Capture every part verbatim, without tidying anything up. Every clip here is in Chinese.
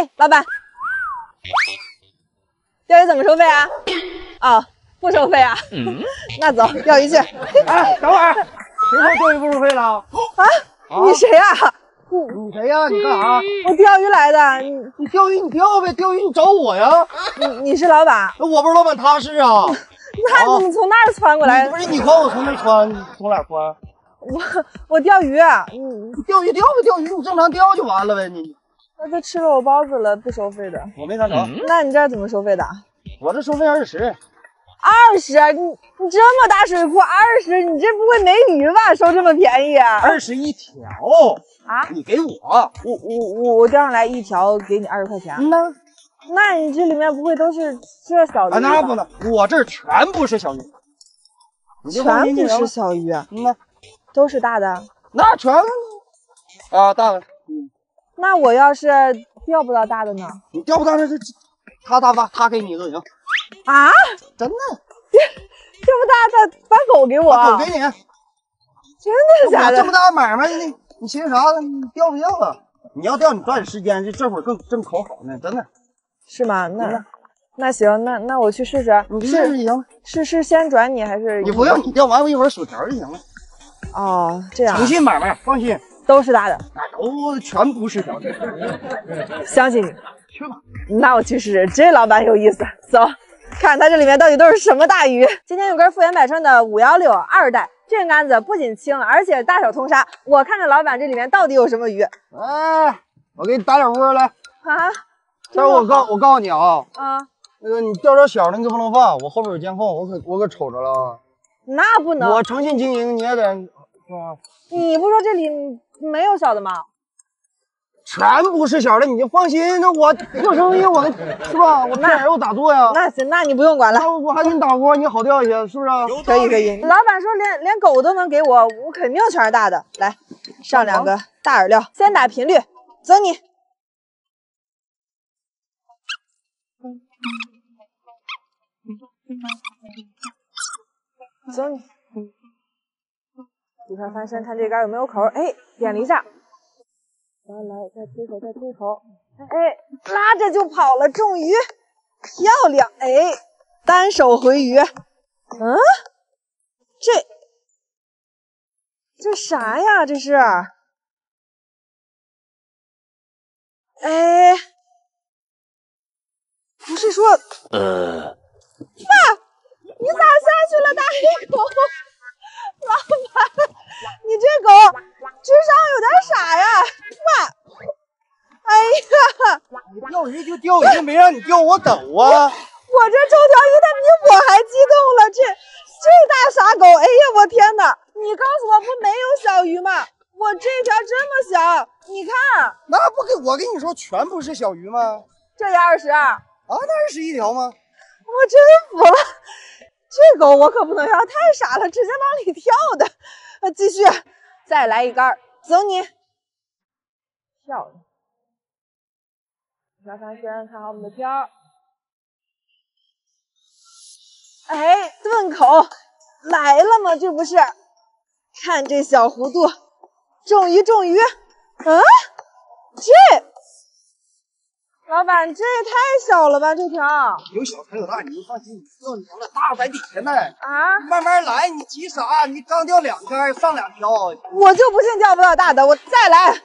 哎，老板，钓鱼怎么收费啊？哦，不收费啊。嗯，那走，钓鱼去。哎，等会儿，谁说钓鱼不收费了？啊？你谁啊？你谁呀？你干啥？我钓鱼来的。你你钓鱼你钓呗，钓鱼你找我呀。你你是老板？我不是老板，他是啊。那你从那儿穿过来？不是你管我从那儿穿，从哪儿穿？我我钓鱼，你钓鱼钓呗，钓鱼你正常钓就完了呗你。那就吃了我包子了，不收费的。我没干着。那你这怎么收费的？我这收费二十。二十？你你这么大水库二十？你这不会没鱼吧？收这么便宜？二十一条。啊？你给我，我我我我钓上来一条给你二十块钱。那那你这里面不会都是这小鱼吧？那不能，我这全部是小鱼。全部是小鱼？那都是大的。那全啊大的。嗯。那我要是钓不到大的呢？你钓不到那就他他发他给你都行。啊？真的？钓钓不大，他把狗给我。把狗给你。真的假的？这么大买卖呢？你寻思啥呢？你钓不钓啊？你要钓，你抓紧时间，这这会儿更正口好呢，真的。是吗？那那行，那那我去试试。你试试行。是是先转你还是？你不用，你钓完我一会儿数条就行了。哦，这样。诚信买卖，放心。都是大的，那都全不是小的，相信你。去吧，那我去试试。这老板有意思，走，看他这里面到底都是什么大鱼。今天有根富源百川的五一六二代，这竿子不仅轻，而且大小通杀。我看看老板这里面到底有什么鱼。哎，我给你打点窝来啊！但是我告我告诉你啊，啊，那个你钓着小的你可不能放，我后边有监控，我可我可瞅着了。那不能，我诚信经营，你也得。哇，你不说这里没有小的吗？全不是小的，你就放心。那我做生意，我是吧？我卖肉咋做呀？那行，那你不用管了。我还给你打窝，你好钓一些，是不是？可以可以。老板说连连狗都能给我，我肯定全是大的。来，上两个大饵料，先打频率，走你。走你。底下翻身，看这杆有没有口，哎，点了一下，来来，再推口，再推口，哎，拉着就跑了，中鱼，漂亮，哎，单手回鱼，嗯，这这啥呀？这是，哎，不是说，呃，爸，你咋下去了，大黑狗？老板，你这狗智商有点傻呀！哇，哎呀，你钓鱼就钓鱼，没让你钓我抖啊！我这抽条鱼，它比我还激动了。这这大傻狗，哎呀，我天哪！你告诉我，不没有小鱼吗？我这条这么小，你看，那不给我跟你说，全部是小鱼吗？这也二十啊？那二十一条吗？我真服了。这狗我可不能要，太傻了，直接往里跳的。啊，继续，再来一杆，走你。漂亮。小三先看好我们的漂。哎，顿口来了吗？这不是？看这小弧度，中鱼中鱼。嗯，这老板，这也太小了吧！这条有小才有大，你放心，你钓你了大在底下呢啊，慢慢来，你急啥？你刚钓两杆，上两条，我就不信钓不到大的，我再来。哼，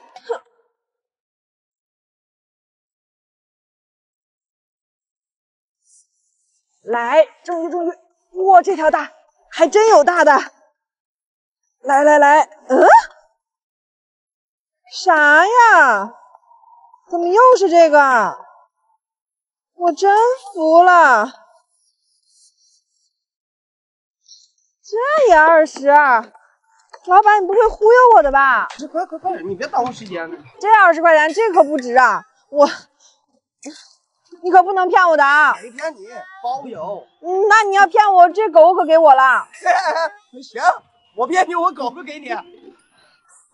来，终于终于，哇，这条大，还真有大的。来来来，嗯，啥呀？怎么又是这个？我真服了，这也二十。老板，你不会忽悠我的吧？快快快，你别耽误时间了。这二十块钱，这可不值啊！我，你可不能骗我的啊！没骗你，包邮。嗯，那你要骗我，这狗可给我了。行，我骗你，我狗不给你。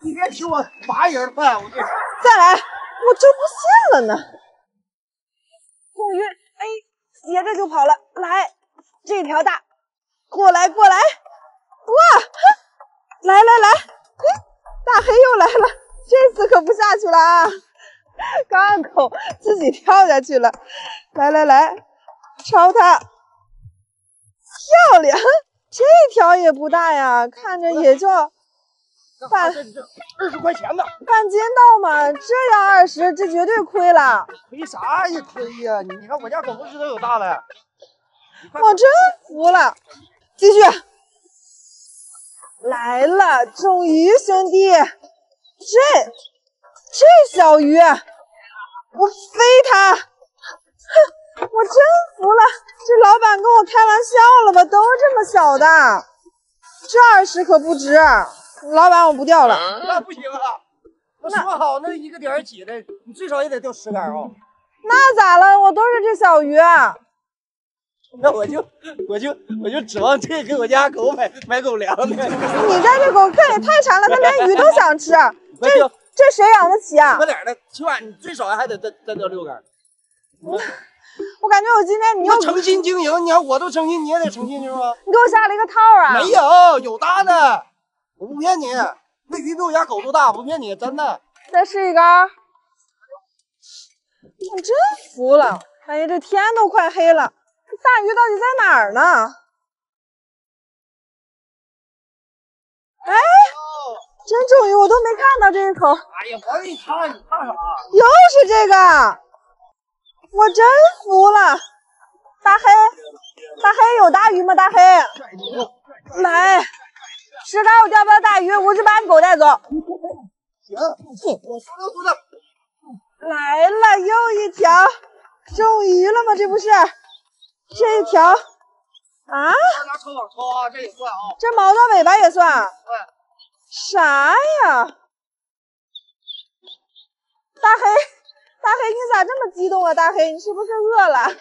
你别吃我罚人饭，我给你。再来。我就不信了呢！终于，哎，斜着就跑了。来，这条大，过来过来，哇，来来来，哎，大黑又来了，这次可不下去了啊！刚按孔自己跳下去了，来来来，抄它，漂亮！这条也不大呀，看着也就半二十块钱的半斤到嘛，这要二十，这绝对亏了。亏啥也亏呀、啊！你看我家狗不知道有大了，我真服了。继续，来了，终于兄弟，这。 这小鱼，我飞它！哼，我真服了，这老板跟我开玩笑了吧？都这么小的，这二十可不值。老板，我不钓了。那不行啊！我说好那一个点儿几的，你最少也得钓十杆啊。那咋了？我都是这小鱼。那我就我就我就指望这给我家狗买买狗粮呢。你家这狗看也太馋了，它连鱼都想吃。这。 这谁养得起啊？多点的，起码你最少还得再再钓六杆。我我感觉我今天你要诚心经营，你看我都诚心，你也得诚心经营啊。你给我下了一个套啊？没有，有大的，我不骗你，那鱼比我家狗都大，我不骗你，真的。再试一杆，我真服了。哎呀，这天都快黑了，这大鱼到底在哪儿呢？哎。 真终于，我都没看到这一口。哎呀，我给你看，你看啥？又是这个，我真服了。大黑，大黑有大鱼吗？大黑，来，十杆我钓不到大鱼，我只把你狗带走。行，我说溜犊子。来了，又一条，中鱼了吗？这不是，这一条啊？拿抽网抽啊，这也算啊。这毛到尾巴也算。对。 啥呀，大黑，大黑，你咋这么激动啊？大黑，你是不是饿了？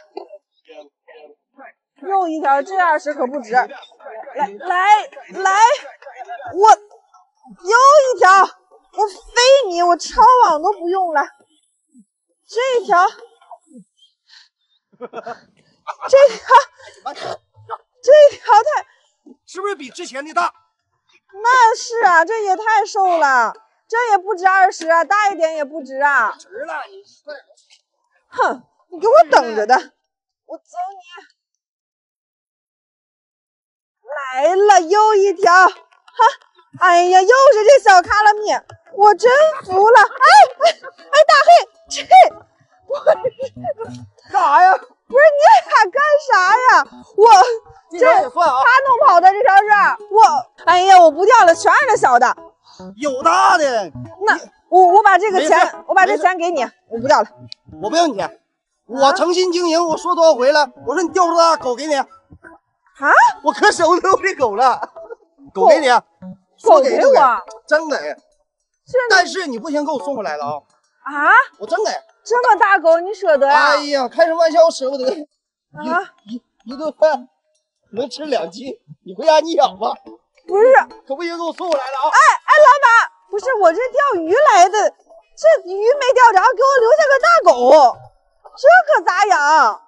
又一条，这二十可不值。来来来，我又一条，我飞你，我抄网都不用了。这一条，这条，这条太，是不是比之前的大？ 那是啊，这也太瘦了，这也不值二十啊，大一点也不值啊。值了，你快点。哼，你给我等着的，我走你。来了，又一条，哈，哎呀，又是这小卡拉米，我真服了。哎哎哎，大黑，这我干啥呀？不是你俩干啥呀？我。 这也算啊！他弄跑的这条是，我哎呀，我不钓了，全是那小的，有大的。那我我把这个钱，我把这钱给你，我不钓了，我不要你钱，我诚心经营，我说多少回了，我说你钓出大狗给你啊，我可舍不得我这狗了，狗给你，狗给我，真给，但是你不行，给我送回来了啊啊！我真给，这么大狗你舍得呀？哎呀，开什么玩笑，我舍不得，一一一顿饭。 能吃两斤，你回家你养吧。不是，可不行，给我送过来了啊！哎哎，老板，不是我这钓鱼来的，这鱼没钓着，给我留下个大狗，这可咋养？